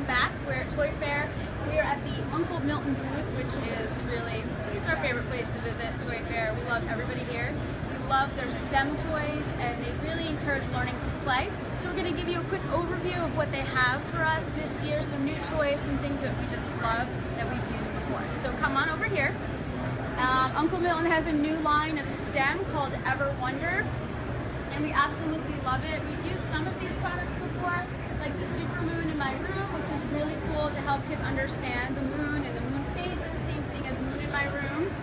Welcome back. We're at Toy Fair. We are at the Uncle Milton booth, which is really, it's our favorite place to visit, Toy Fair. We love everybody here. We love their STEM toys, and they really encourage learning through play. So we're going to give you a quick overview of what they have for us this year, some new toys, some things that we just love that we've used before. So come on over here. Uncle Milton has a new line of STEM called Ever Wonder, and we absolutely love it. We've used some of these products before, like the super moon in my room, which is really cool to help kids understand the moon and the moon phases, same thing as moon in my room.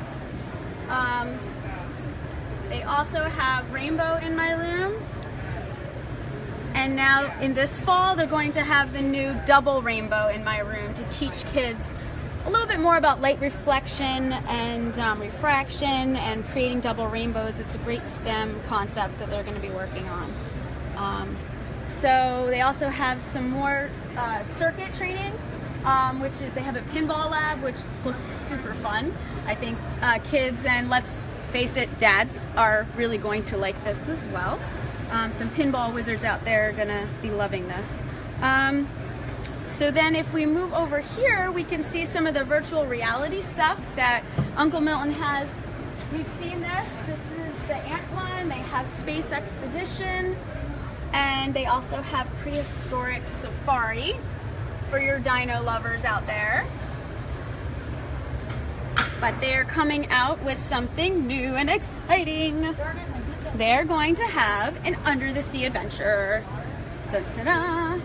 They also have rainbow in my room. And now in this fall, they're going to have the new double rainbow in my room to teach kids a little bit more about light reflection and refraction and creating double rainbows. It's a great STEM concept that they're going to be working on. So they also have some more circuit training, which is they have a pinball lab, which looks super fun. I think kids and, let's face it, dads are really going to like this as well. Some pinball wizards out there are going to be loving this. So then if we move over here, we can see some of the virtual reality stuff that Uncle Milton has. We've seen this. This is the ant one. They have Space Expedition, and they also have Prehistoric Safari for your dino lovers out there. But they're coming out with something new and exciting. They're going to have an Under the Sea Adventure. Dun-da-da.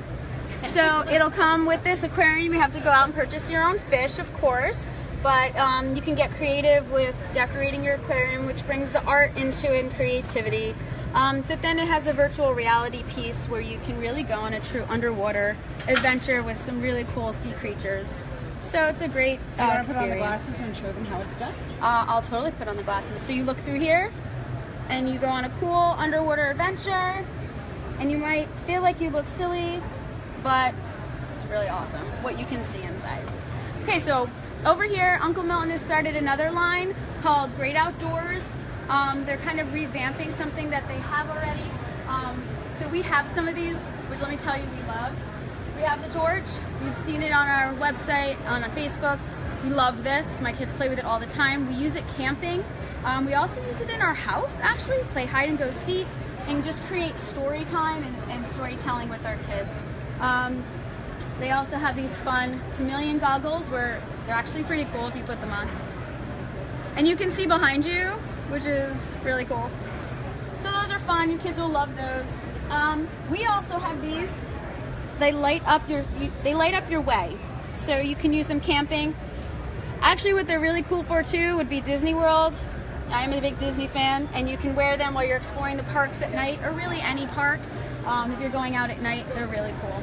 So it'll come with this aquarium. You have to go out and purchase your own fish, of course, but you can get creative with decorating your aquarium, which brings the art into it and creativity. But then it has a virtual reality piece where you can really go on a true underwater adventure with some really cool sea creatures. So it's a great experience. Do you want to put on the glasses and show them how it's done? I'll totally put on the glasses. So you look through here and you go on a cool underwater adventure, and you might feel like you look silly, but it's really awesome what you can see inside. Okay, so over here, Uncle Milton has started another line called Great Outdoors. They're kind of revamping something that they have already. So we have some of these, which, let me tell you, we love. We have the torch. You've seen it on our website, on Facebook. We love this. My kids play with it all the time. We use it camping. We also use it in our house, actually. Play hide and go seek and just create story time and storytelling with our kids. They also have these fun chameleon goggles where they're actually pretty cool if you put them on. And you can see behind you, which is really cool. So those are fun. Your kids will love those. We also have these. They light up your way. So you can use them camping. Actually, what they're really cool for too would be Disney World. I'm a big Disney fan, and you can wear them while you're exploring the parks at night, or really any park. If you're going out at night, they're really cool.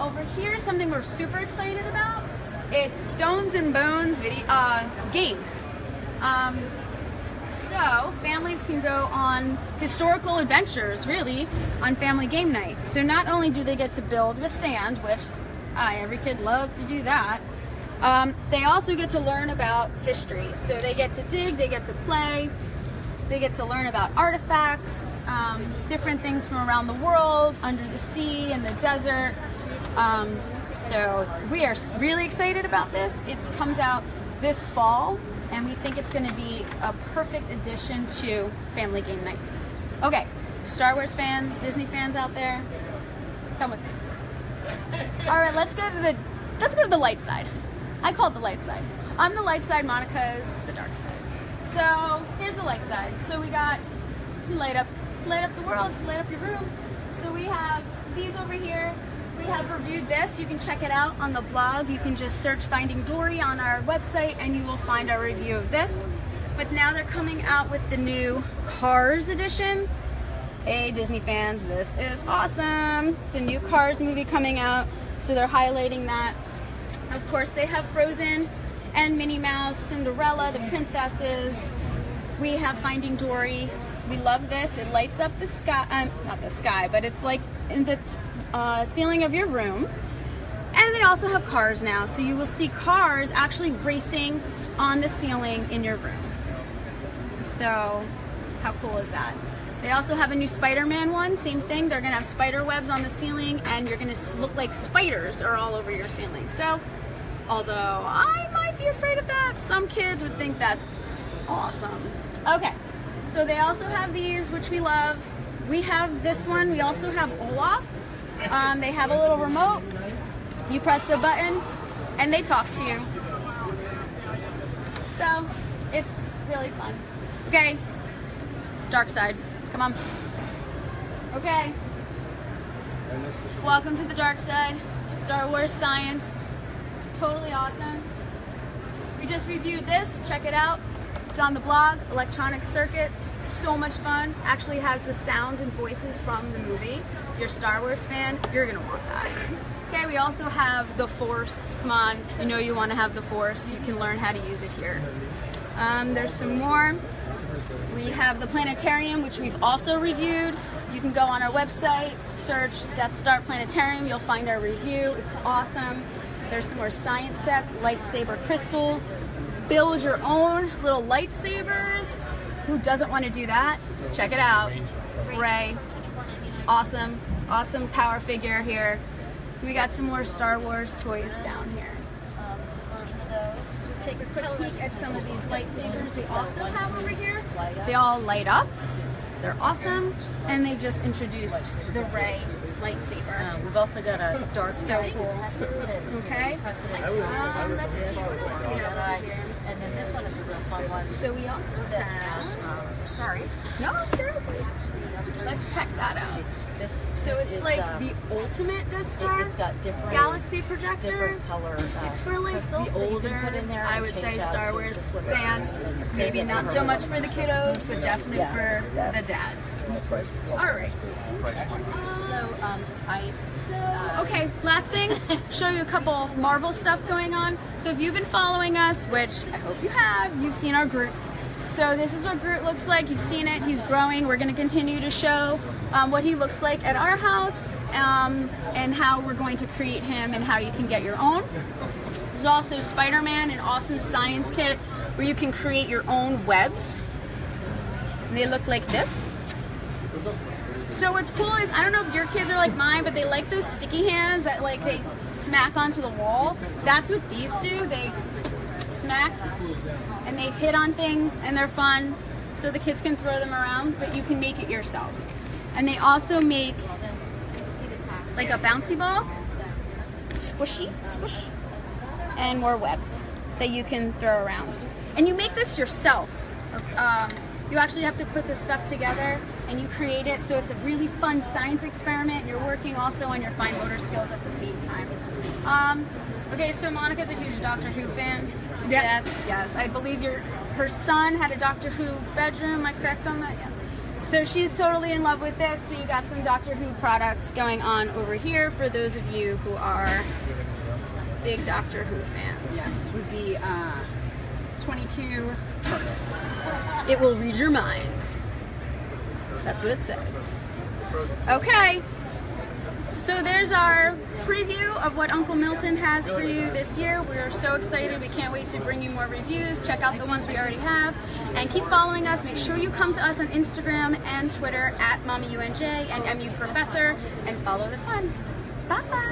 Over here, something we're super excited about, it's Stones and Bones video, games. So families can go on historical adventures, really, on family game night. So not only do they get to build with sand, which every kid loves to do that, they also get to learn about history. So they get to dig, they get to play, they get to learn about artifacts, different things from around the world, under the sea, and the desert. So we are really excited about this. It comes out this fall, and we think it's going to be a perfect addition to family game night. Okay, Star Wars fans, Disney fans out there, come with me. All right, let's go to the light side. I call it the light side. I'm the light side. Monica's the dark side. So here's the light side. So we got, you light up the world, light up your room. So we have these over here. We have reviewed this. You can check it out on the blog. You can just search Finding Dory on our website and you will find our review of this. But now they're coming out with the new Cars edition. Hey, Disney fans, this is awesome. It's a new Cars movie coming out, so they're highlighting that. Of course, they have Frozen and Minnie Mouse, Cinderella, the princesses. We have Finding Dory. We love this. It lights up the sky, not the sky, but it's like in the ceiling of your room. And they also have Cars now, so you will see cars actually racing on the ceiling in your room. So how cool is that? They also have a new Spider-Man one, same thing. They're gonna have spider webs on the ceiling and you're gonna look like spiders are all over your ceiling. So, although I might be afraid of that, some kids would think that's awesome. Okay, so they also have these, which we love. We have this one, we also have Olaf. They have a little remote. You press the button and they talk to you. So, it's really fun. Okay, dark side. Come on. Okay. Welcome to the dark side. Star Wars science. It's totally awesome. We just reviewed this. Check it out. It's on the blog, Electronic Circuits. So much fun. Actually has the sounds and voices from the movie. If you're a Star Wars fan, you're gonna want that. Okay, we also have the Force. Come on, you know you wanna have the Force. You can learn how to use it here. There's some more. We have the planetarium, which we've also reviewed. You can go on our website, search Death Star Planetarium, you'll find our review. It's awesome. There's some more science sets, lightsaber crystals. Build your own little lightsabers. Who doesn't want to do that? Check it out. Rey. Awesome. Awesome power figure here. We got some more Star Wars toys down here. Take a quick peek at some of these lightsabers we also have over here. They all light up. They're awesome. And they just introduced the Rey lightsaber. We've also got a dark side. So cool. Okay. Let's see what else we have over here. And then this one is a real fun one. So we also have... Sorry. No, seriously. Let's check that out. So it's like the ultimate Death Star galaxy projector. It's for like the older, I would say, Star Wars fan. Maybe not so much for the kiddos, but definitely for the dads. All right. Okay, last thing, show you a couple Marvel stuff going on. So if you've been following us, which I hope you have, you've seen our group. So this is what Groot looks like. You've seen it. He's growing. We're going to continue to show what he looks like at our house and how we're going to create him and how you can get your own. There's also Spider-Man, an awesome science kit where you can create your own webs. And they look like this. So what's cool is, I don't know if your kids are like mine, but they like those sticky hands that like they smack onto the wall. That's what these do. They smack and they hit on things and they're fun, so the kids can throw them around, but you can make it yourself. And they also make like a bouncy ball, squishy, squish, and more webs that you can throw around. And you make this yourself. You actually have to put this stuff together and you create it, so it's a really fun science experiment and you're working also on your fine motor skills at the same time. Okay, so Monica's a huge Doctor Who fan. Yes. Yes, I believe her son had a Doctor Who bedroom. Am I correct on that? Yes. So she's totally in love with this. So you got some Doctor Who products going on over here for those of you who are big Doctor Who fans. Yes, with the 20Q TARDIS. It will read your mind. That's what it says. Okay. So there's our preview of what Uncle Milton has for you this year. We're so excited. We can't wait to bring you more reviews. Check out the ones we already have. And keep following us. Make sure you come to us on Instagram and Twitter at MommyUNJ and MUProfessor and follow the fun. Bye-bye.